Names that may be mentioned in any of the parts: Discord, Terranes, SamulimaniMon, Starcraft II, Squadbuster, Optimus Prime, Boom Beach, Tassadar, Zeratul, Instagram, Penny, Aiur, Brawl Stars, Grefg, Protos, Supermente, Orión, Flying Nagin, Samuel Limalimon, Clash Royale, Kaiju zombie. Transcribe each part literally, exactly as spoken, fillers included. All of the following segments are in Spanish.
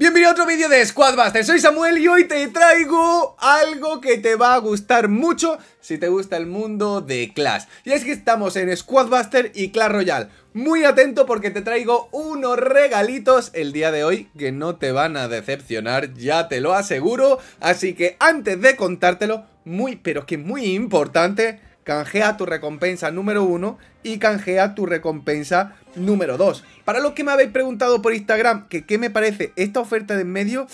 Bienvenido a otro vídeo de Squadbuster, soy Samuel y hoy te traigo algo que te va a gustar mucho si te gusta el mundo de Clash. Y es que estamos en Squadbuster y Clash Royale. Muy atento porque te traigo unos regalitos el día de hoy que no te van a decepcionar, ya te lo aseguro. Así que antes de contártelo, muy pero que muy importante, canjea tu recompensa número uno y canjea tu recompensa número dos. Para los que me habéis preguntado por Instagram que qué me parece esta oferta de en medio,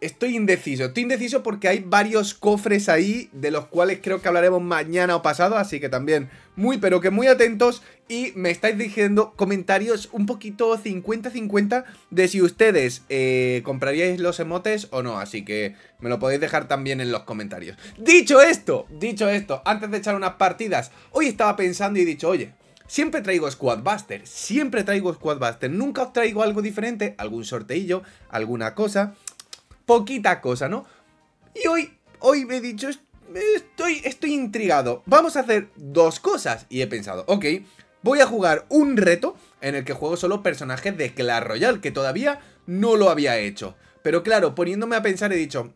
estoy indeciso, estoy indeciso porque hay varios cofres ahí de los cuales creo que hablaremos mañana o pasado, así que también muy pero que muy atentos. Y me estáis diciendo comentarios un poquito cincuenta cincuenta de si ustedes eh, compraríais los emotes o no, así que me lo podéis dejar también en los comentarios. Dicho esto, dicho esto, antes de echar unas partidas, hoy estaba pensando y he dicho, oye, siempre traigo Squadbuster, siempre traigo Squadbuster, nunca os traigo algo diferente, algún sorteillo, alguna cosa, poquita cosa, ¿no? Y hoy, hoy me he dicho, estoy, estoy intrigado. Vamos a hacer dos cosas. Y he pensado, ok, voy a jugar un reto en el que juego solo personajes de Clash Royale, que todavía no lo había hecho. Pero claro, poniéndome a pensar he dicho,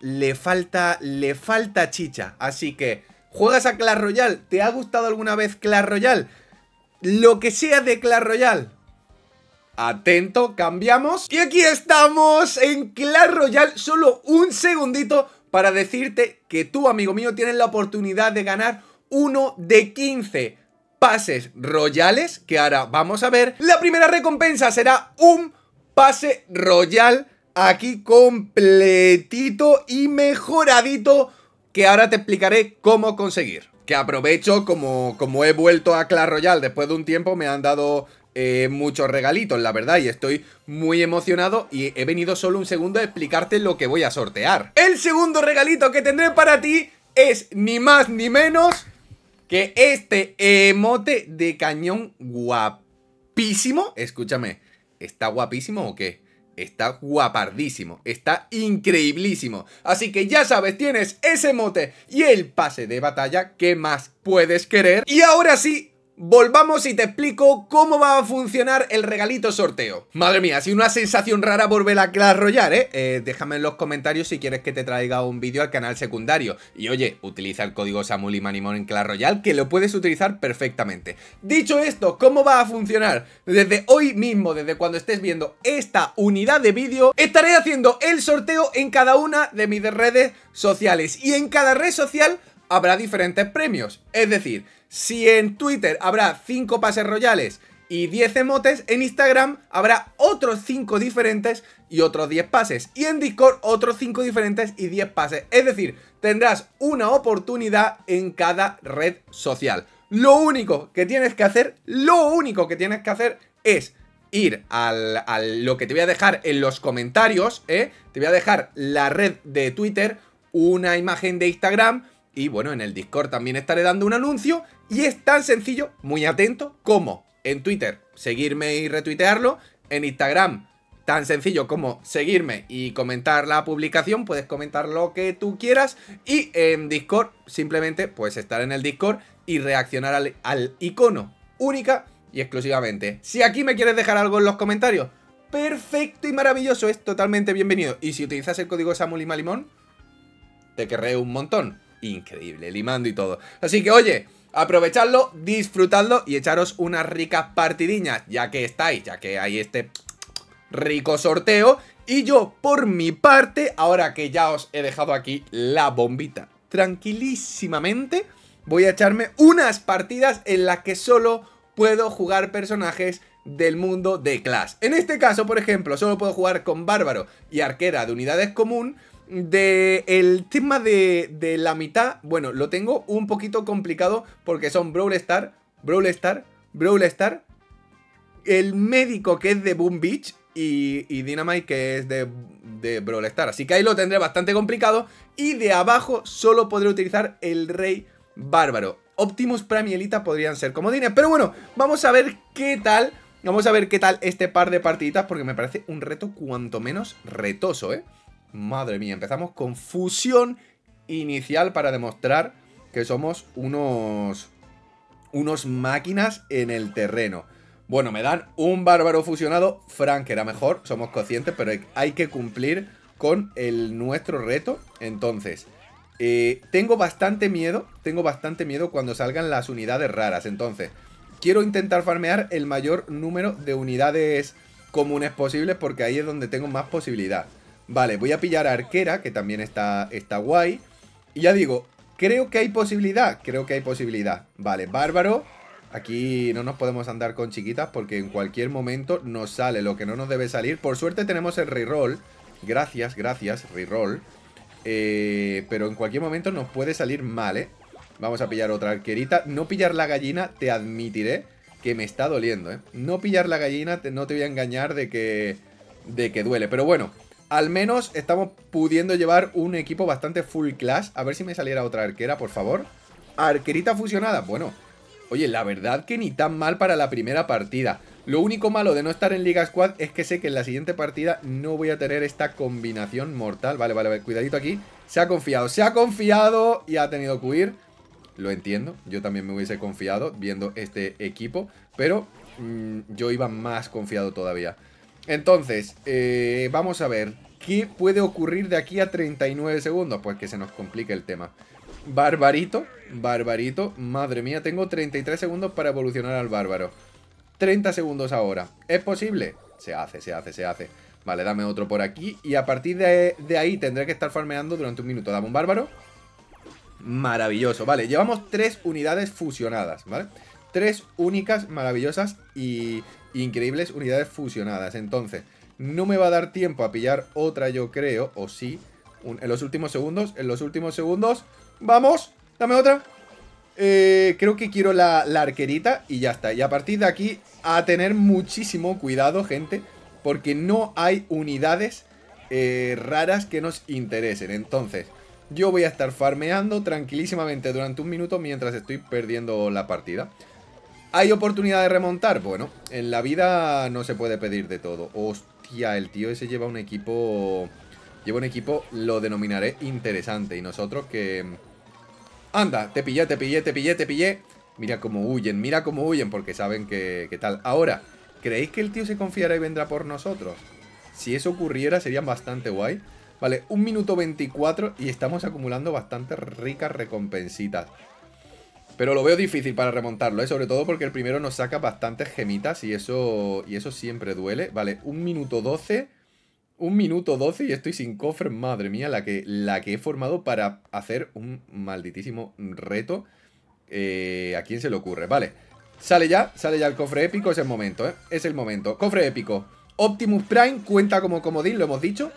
le falta, le falta chicha. Así que, ¿juegas a Clash Royale? ¿Te ha gustado alguna vez Clash Royale? Lo que sea de Clash Royale. Atento, cambiamos. Y aquí estamos en Clash Royale. Solo un segundito para decirte que tú, amigo mío, tienes la oportunidad de ganar uno de quince pases royales, que ahora vamos a ver. La primera recompensa será un pase royal aquí completito y mejoradito, que ahora te explicaré cómo conseguir. Que aprovecho, como, como he vuelto a Clash Royale después de un tiempo, me han dado... Eh, muchos regalitos, la verdad, y estoy muy emocionado y he venido solo un segundo a explicarte lo que voy a sortear. El segundo regalito que tendré para ti es ni más ni menos que este emote de cañón guapísimo. Escúchame, ¿está guapísimo o qué? Está guapardísimo, está increíblísimo. Así que ya sabes, tienes ese emote y el pase de batalla, ¿qué más puedes querer? Y ahora sí, volvamos y te explico cómo va a funcionar el regalito sorteo. Madre mía, ha sido una sensación rara volver a Clash Royale, ¿eh? ¿eh? Déjame en los comentarios si quieres que te traiga un vídeo al canal secundario. Y oye, utiliza el código SamulimaniMon en Clash Royale, que lo puedes utilizar perfectamente. Dicho esto, ¿cómo va a funcionar? Desde hoy mismo, desde cuando estés viendo esta unidad de vídeo, estaré haciendo el sorteo en cada una de mis redes sociales. Y en cada red social habrá diferentes premios. Es decir, si en Twitter habrá cinco pases royales y diez emotes, en Instagram habrá otros cinco diferentes y otros diez pases. Y en Discord otros cinco diferentes y diez pases. Es decir, tendrás una oportunidad en cada red social. Lo único que tienes que hacer, lo único que tienes que hacer es ir al, al lo que te voy a dejar en los comentarios, ¿eh? Te voy a dejar la red de Twitter, una imagen de Instagram... Y bueno, en el Discord también estaré dando un anuncio. Y es tan sencillo, muy atento, como en Twitter seguirme y retuitearlo. En Instagram, tan sencillo como seguirme y comentar la publicación. Puedes comentar lo que tú quieras. Y en Discord, simplemente pues estar en el Discord y reaccionar al, al icono, única y exclusivamente. Si aquí me quieres dejar algo en los comentarios, perfecto y maravilloso, es totalmente bienvenido. Y si utilizas el código SamulimaniMon, te querré un montón. Increíble, limando y todo. Así que oye, aprovechadlo, disfrutadlo y echaros unas ricas partidiñas, ya que estáis, ya que hay este rico sorteo. Y yo, por mi parte, ahora que ya os he dejado aquí la bombita tranquilísimamente, voy a echarme unas partidas en las que solo puedo jugar personajes del mundo de Clash. En este caso, por ejemplo, solo puedo jugar con Bárbaro y Arquera de unidades común. De el tema de, de la mitad, bueno, lo tengo un poquito complicado porque son Brawl Stars, Brawl Stars, Brawl Stars, el médico que es de Boom Beach y, y Dynamite que es de, de Brawl Stars. Así que ahí lo tendré bastante complicado y de abajo solo podré utilizar el Rey Bárbaro. Optimus Prime y Elita podrían ser comodines, pero bueno, vamos a ver qué tal, vamos a ver qué tal este par de partiditas porque me parece un reto cuanto menos retoso, ¿eh? Madre mía, empezamos con fusión inicial para demostrar que somos unos, unos máquinas en el terreno. Bueno, me dan un bárbaro fusionado. Frank era mejor, somos conscientes, pero hay que cumplir con el nuestro reto. Entonces, eh, tengo bastante miedo, tengo bastante miedo cuando salgan las unidades raras. Entonces, quiero intentar farmear el mayor número de unidades comunes posibles, porque ahí es donde tengo más posibilidad. Vale, voy a pillar a Arquera, que también está, está guay. Y ya digo, creo que hay posibilidad, creo que hay posibilidad. Vale, Bárbaro. Aquí no nos podemos andar con chiquitas porque en cualquier momento nos sale lo que no nos debe salir. Por suerte tenemos el reroll. Gracias, gracias, reroll. Eh, pero en cualquier momento nos puede salir mal, ¿eh? Vamos a pillar otra arquerita. No pillar la gallina, te admitiré que me está doliendo, ¿eh? No pillar la gallina, te, no te voy a engañar de que, de que duele. Pero bueno, al menos estamos pudiendo llevar un equipo bastante full clash. A ver si me saliera otra arquera, por favor. Arquerita fusionada, bueno... Oye, la verdad que ni tan mal para la primera partida. Lo único malo de no estar en Liga Squad es que sé que en la siguiente partida no voy a tener esta combinación mortal. Vale, vale, vale, cuidadito aquí. Se ha confiado, se ha confiado y ha tenido que huir. Lo entiendo, yo también me hubiese confiado viendo este equipo, pero mmm, yo iba más confiado todavía. Entonces, eh, vamos a ver, ¿qué puede ocurrir de aquí a treinta y nueve segundos? Pues que se nos complique el tema. Barbarito, barbarito, madre mía, tengo treinta y tres segundos para evolucionar al bárbaro. Treinta segundos ahora, ¿es posible? Se hace, se hace, se hace. Vale, dame otro por aquí y a partir de, de ahí tendré que estar farmeando durante un minuto. Dame un bárbaro. Maravilloso, vale, llevamos tres unidades fusionadas, ¿vale? Tres únicas, maravillosas y increíbles unidades fusionadas. Entonces, no me va a dar tiempo a pillar otra, yo creo, o sí. Un, en los últimos segundos, en los últimos segundos. ¡Vamos! ¡Dame otra! Eh, creo que quiero la, la arquerita y ya está. Y a partir de aquí, a tener muchísimo cuidado, gente, porque no hay unidades eh, raras que nos interesen. Entonces, yo voy a estar farmeando tranquilísimamente durante un minuto mientras estoy perdiendo la partida. ¿Hay oportunidad de remontar? Bueno, en la vida no se puede pedir de todo. Hostia, el tío ese lleva un equipo... Lleva un equipo, lo denominaré interesante. Y nosotros que... Anda, te pillé, te pillé, te pillé, te pillé. Mira cómo huyen, mira cómo huyen, porque saben que, que tal. Ahora, ¿creéis que el tío se confiará y vendrá por nosotros? Si eso ocurriera sería bastante guay. Vale, un minuto veinticuatro y estamos acumulando bastantes ricas recompensitas. Pero lo veo difícil para remontarlo, ¿eh? Sobre todo porque el primero nos saca bastantes gemitas y eso, y eso siempre duele. Vale, un minuto doce. un minuto doce y estoy sin cofre. Madre mía, la que, la que he formado para hacer un malditísimo reto. eh, ¿A quién se le ocurre? Vale, sale ya, sale ya el cofre épico. Es el momento, ¿eh? Es el momento. Cofre épico, Optimus Prime, cuenta como comodín, lo hemos dicho.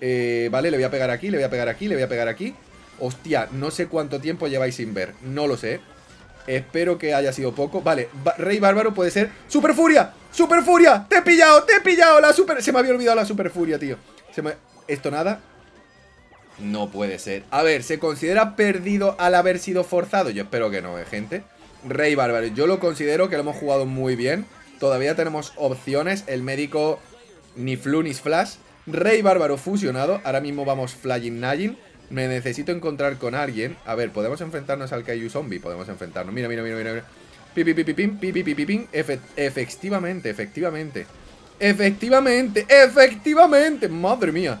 eh, Vale, le voy a pegar aquí, le voy a pegar aquí, le voy a pegar aquí. Hostia, no sé cuánto tiempo lleváis sin ver, no lo sé. Espero que haya sido poco. Vale, Rey Bárbaro puede ser... ¡Super Furia! ¡Super Furia! ¡Te he pillado! ¡Te he pillado! La super... Se me había olvidado la Super Furia, tío. Se me... ¿Esto nada? No puede ser. A ver, ¿se considera perdido al haber sido forzado? Yo espero que no, ¿eh, gente? Rey Bárbaro, yo lo considero que lo hemos jugado muy bien. Todavía tenemos opciones. El médico ni flu ni flash. Rey Bárbaro fusionado. Ahora mismo vamos Flying Nagin. Me necesito encontrar con alguien. A ver, podemos enfrentarnos al Kaiju zombie. Podemos enfrentarnos. Mira, mira, mira, mira, mira. Pi, pi, pi, pi, pi, pi, pi, pi. Efe, efectivamente, efectivamente. Efectivamente, efectivamente. Madre mía.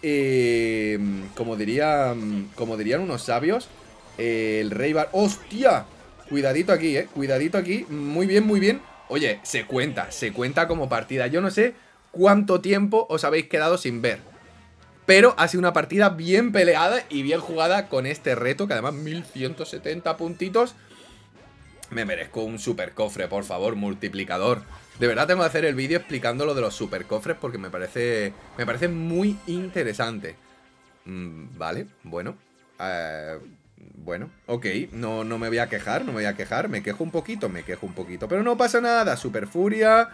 Eh, como diría, como dirían unos sabios, eh, el Rey Bar... ¡Hostia! Cuidadito aquí, eh. Cuidadito aquí. Muy bien, muy bien. Oye, se cuenta. Se cuenta como partida. Yo no sé cuánto tiempo os habéis quedado sin ver. Pero ha sido una partida bien peleada y bien jugada con este reto, que además mil ciento setenta puntitos. Me merezco un super cofre, por favor, multiplicador. De verdad tengo que hacer el vídeo explicando lo de los super cofres porque me parece, me parece muy interesante. Mm, vale, bueno. Eh, bueno, ok, no, no me voy a quejar, no me voy a quejar. Me quejo un poquito, me quejo un poquito. Pero no pasa nada, super furia.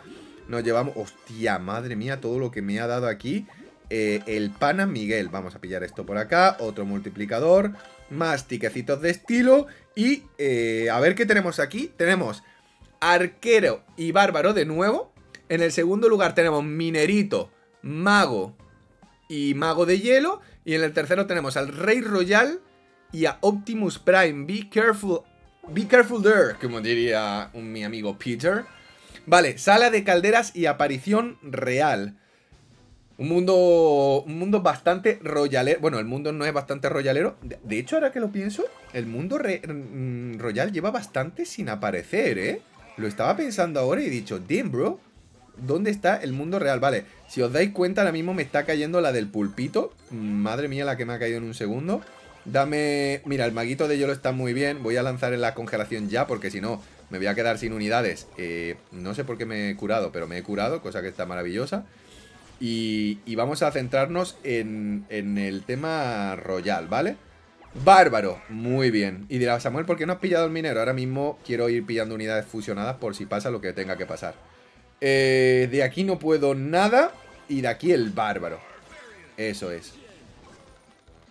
Nos llevamos... Hostia, madre mía, todo lo que me ha dado aquí... Eh, el pana Miguel, vamos a pillar esto por acá, otro multiplicador, más tiquecitos de estilo y eh, a ver qué tenemos aquí. Tenemos arquero y bárbaro de nuevo. En el segundo lugar tenemos minerito, mago y mago de hielo, y en el tercero tenemos al Rey Royal y a Optimus Prime. Be careful, be careful there, como diría un, mi amigo Peter. Vale, sala de calderas y aparición real. Un mundo, un mundo bastante royalero. Bueno, el mundo no es bastante royalero. De, de hecho, ahora que lo pienso, el mundo re, mm, royal lleva bastante sin aparecer, ¿eh? Lo estaba pensando ahora y he dicho, damn, bro, ¿dónde está el mundo real? Vale, si os dais cuenta, ahora mismo me está cayendo la del pulpito. Madre mía, la que me ha caído en un segundo. Dame... Mira, el maguito de hielo está muy bien. Voy a lanzar en la congelación ya, porque si no, me voy a quedar sin unidades. Eh, no sé por qué me he curado, pero me he curado, cosa que está maravillosa. Y, y vamos a centrarnos en, en el tema royal, ¿vale? Bárbaro, muy bien. Y dirá, Samuel, ¿por qué no has pillado el minero? Ahora mismo quiero ir pillando unidades fusionadas por si pasa lo que tenga que pasar. Eh, de aquí no puedo nada. Y de aquí el bárbaro. Eso es.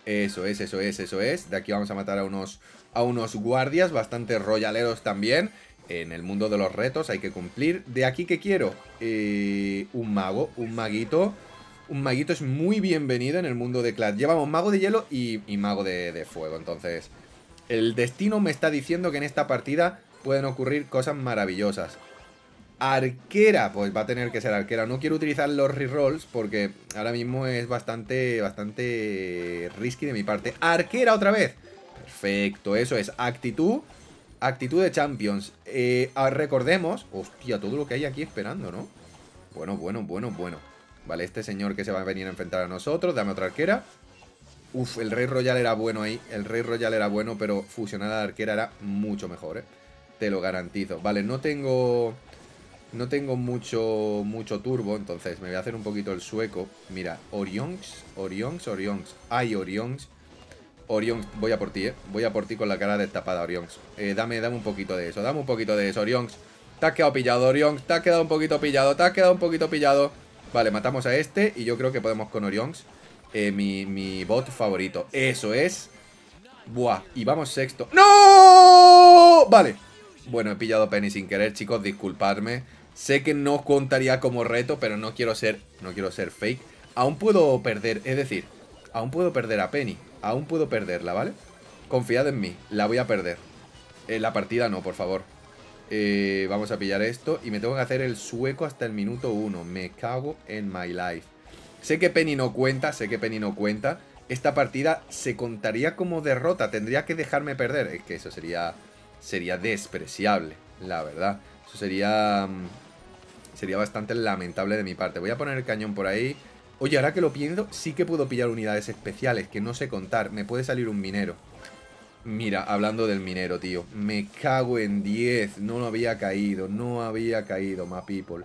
Eso es, eso es, eso es. De aquí vamos a matar a unos, a unos guardias, bastante royaleros también. En el mundo de los retos hay que cumplir. ¿De aquí qué quiero? Eh, un mago, un maguito. Un maguito es muy bienvenido en el mundo de Clash. Llevamos mago de hielo y, y mago de, de fuego. Entonces, el destino me está diciendo que en esta partida pueden ocurrir cosas maravillosas. Arquera, pues va a tener que ser arquera. No quiero utilizar los rerolls porque ahora mismo es bastante, bastante risky de mi parte. Arquera otra vez. Perfecto, eso es. Actitud. Actitud de Champions. Eh, recordemos... Hostia, todo lo que hay aquí esperando, ¿no? Bueno, bueno, bueno, bueno. Vale, este señor que se va a venir a enfrentar a nosotros. Dame otra arquera. Uf, el Rey Royal era bueno ahí. El Rey Royal era bueno, pero fusionar a la arquera era mucho mejor, ¿eh? Te lo garantizo. Vale, no tengo... No tengo mucho, mucho turbo, entonces me voy a hacer un poquito el sueco. Mira, Orión, Orión, Orión. Ay, Orión. Orión, voy a por ti, eh. Voy a por ti con la cara destapada, Orión. Eh, dame, dame un poquito de eso, dame un poquito de eso, Orión. Te has quedado pillado, Orión. Te has quedado un poquito pillado, te has quedado un poquito pillado. Vale, matamos a este y yo creo que podemos con Orión. Eh, mi, mi bot favorito. Eso es. Buah, y vamos sexto. ¡No! Vale. Bueno, he pillado Penny sin querer, chicos, disculpadme. Sé que no contaría como reto, pero no quiero ser, no quiero ser fake. Aún puedo perder, es decir, aún puedo perder a Penny. Aún puedo perderla, ¿vale? Confiad en mí, la voy a perder. eh, La partida no, por favor. eh, Vamos a pillar esto. Y me tengo que hacer el sueco hasta el minuto uno. Me cago en my life. Sé que Penny no cuenta, sé que Penny no cuenta. Esta partida se contaría como derrota. Tendría que dejarme perder. Es que eso sería, sería despreciable, la verdad. Eso sería, sería bastante lamentable de mi parte. Voy a poner el cañón por ahí. Oye, ahora que lo pienso, sí que puedo pillar unidades especiales, que no sé contar. Me puede salir un minero. Mira, hablando del minero, tío. Me cago en diez. No lo había caído, no había caído, my people.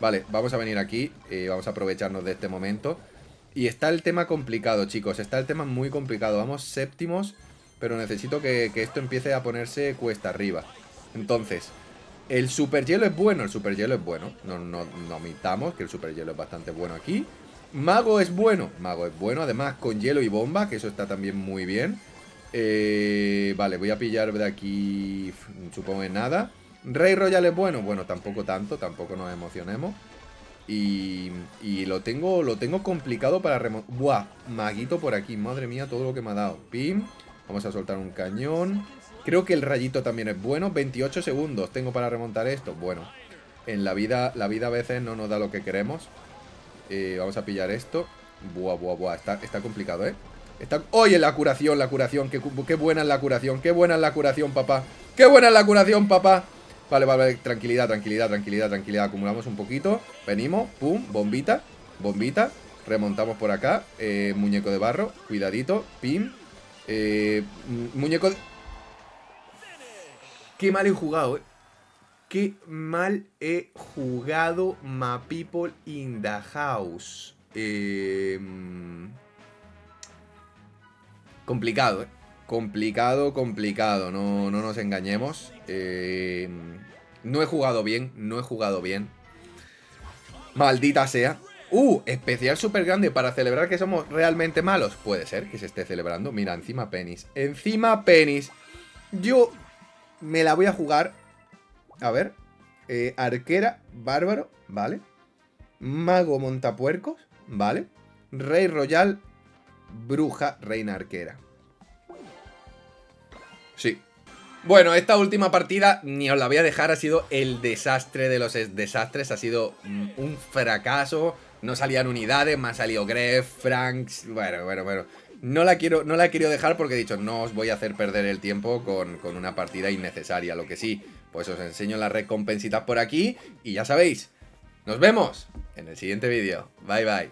Vale, vamos a venir aquí. Eh, vamos a aprovecharnos de este momento. Y está el tema complicado, chicos. Está el tema muy complicado. Vamos séptimos, pero necesito que, que esto empiece a ponerse cuesta arriba. Entonces... El superhielo es bueno, el superhielo es bueno. No, no, no omitamos que el superhielo es bastante bueno aquí. Mago es bueno, mago es bueno, además con hielo y bomba, que eso está también muy bien. eh, Vale, voy a pillar de aquí, supongo que nada. Rey Royal es bueno, bueno, tampoco tanto, tampoco nos emocionemos. Y, y lo tengo lo tengo complicado para remontar. Buah, maguito por aquí, madre mía, todo lo que me ha dado. Pim, vamos a soltar un cañón. Creo que el rayito también es bueno, veintiocho segundos tengo para remontar esto. Bueno, en la vida, la vida a veces no nos da lo que queremos. Eh, vamos a pillar esto. Buah, buah, buah, está, está complicado, ¿eh? Está... Oye, la curación, la curación qué, qué buena es la curación, qué buena es la curación, papá. Qué buena es la curación, papá. Vale, vale, vale, tranquilidad, tranquilidad, tranquilidad, tranquilidad. Acumulamos un poquito, venimos, pum, bombita, bombita. Remontamos por acá, eh, muñeco de barro. Cuidadito, pim. eh, Muñeco de... Qué mal he jugado, ¿eh? Qué mal he jugado, my people in the house. Eh, complicado, ¿eh? Complicado, complicado. No, no nos engañemos. Eh, no he jugado bien, no he jugado bien. Maldita sea. ¡Uh! Especial súper grande para celebrar que somos realmente malos. Puede ser que se esté celebrando. Mira, encima Penis. Encima Penis. Yo me la voy a jugar... A ver, eh, arquera, bárbaro, vale. Mago montapuercos, vale. Rey royal, bruja, reina arquera. Sí, Bueno, esta última partida, ni os la voy a dejar, ha sido el desastre de los desastres. Ha sido un fracaso. No salían unidades, me han salido Grefg, Franks... Bueno, bueno, bueno. No la quiero, no la quiero dejar porque he dicho, no os voy a hacer perder el tiempo con, con una partida innecesaria. Lo que sí, pues os enseño las recompensitas por aquí. Y ya sabéis, nos vemos en el siguiente vídeo. Bye, bye.